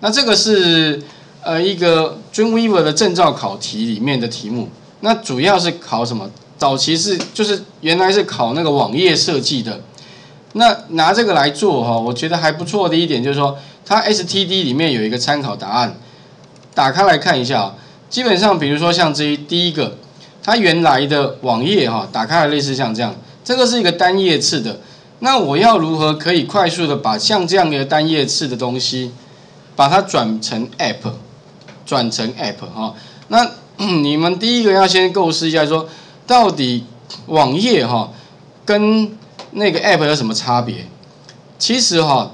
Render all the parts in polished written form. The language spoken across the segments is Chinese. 那这个是一个 Dreamweaver 的证照考题里面的题目。那主要是考什么？早期就是原来是考那个网页设计的。那拿这个来做哈，我觉得还不错的一点就是说，它 STD 里面有一个参考答案，打开来看一下。基本上，比如说像第一个，它原来的网页哈，打开来类似像这样，这个是一个单页次的。 那我要如何可以快速的把像这样的单页次的东西，把它转成 App 哈？那你们第一个要先构思一下说，到底网页哈跟那个 App 有什么差别？其实哈，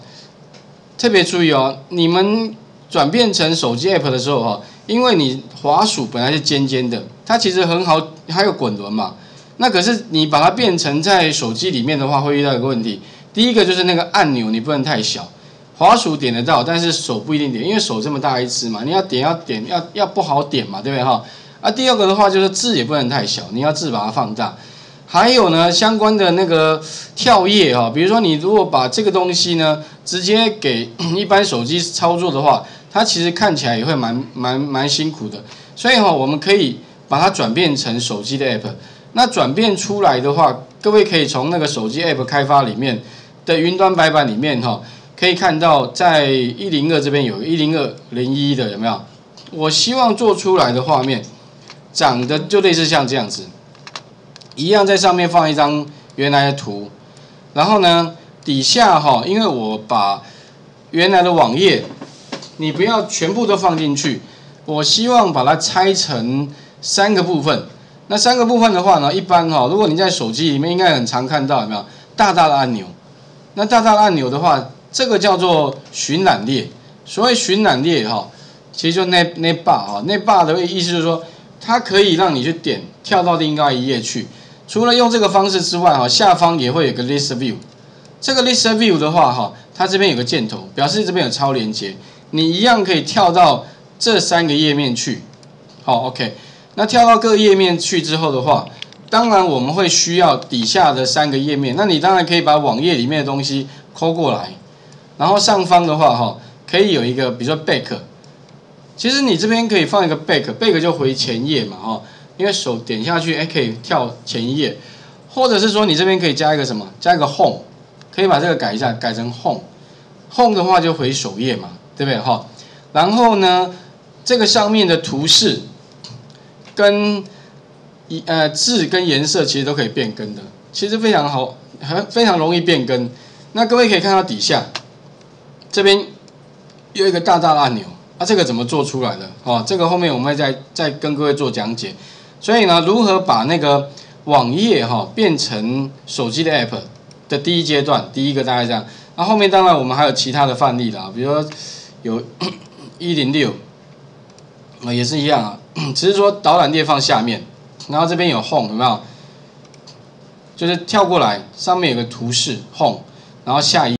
特别注意哦，你们转变成手机 App 的时候哈，因为你滑鼠本来是尖尖的，它其实很好，还有滚轮嘛。 那可是你把它变成在手机里面的话，会遇到一个问题。第一个就是那个按钮你不能太小，滑鼠点得到，但是手不一定点，因为手这么大一只嘛，你要不好点嘛，对不对哈？啊，第二个的话就是字也不能太小，你要字把它放大。还有呢，相关的那个跳页哈，比如说你如果把这个东西呢直接给一般手机操作的话，它其实看起来也会蛮辛苦的。所以哈，我们可以把它转变成手机的 app。 那转变出来的话，各位可以从那个手机 App 开发里面的云端白板里面哈，可以看到在102这边有10201的有没有？我希望做出来的画面长得就类似像这样子，一样在上面放一张原来的图，然后呢底下哈，因为我把原来的网页你不要全部都放进去，我希望把它拆成3个部分。 那3个部分的话呢，一般哈、哦，如果你在手机里面应该很常看到，有没有大大的按钮？那大大的按钮的话，这个叫做巡览列。所谓巡览列哈、哦，其实就navbar哈，navbar的意思就是说，它可以让你去点跳到另外一页去。除了用这个方式之外哈、哦，下方也会有个 ListView。这个 ListView 的话哈、哦，它这边有个箭头，表示这边有超连接，你一样可以跳到这3个页面去。好 ，OK。 那跳到各页面去之后的话，当然我们会需要底下的3个页面。那你当然可以把网页里面的东西抠过来，然后上方的话哈，可以有一个比如说 back， 其实你这边可以放一个 back 就回前页嘛哈，因为手点下去哎可以跳前一页，或者是说你这边可以加一个什么，加一个 home， 可以把这个改一下，改成 home 的话就回首页嘛，对不对哈？然后呢，这个上面的图示。 跟字跟颜色其实都可以变更的，其实非常好，非常容易变更。那各位可以看到底下这边有一个大大的按钮，啊，这个怎么做出来的？哦，这个后面我们会再跟各位做讲解。所以呢，如何把那个网页哈、哦、变成手机的 app 的第一阶段，第一个大概这样。那后面当然我们还有其他的范例啦，比如说有106。 也是一样啊，只是说导览列放下面，然后这边有 home 有没有？就是跳过来，上面有个图示 home， 然后下一。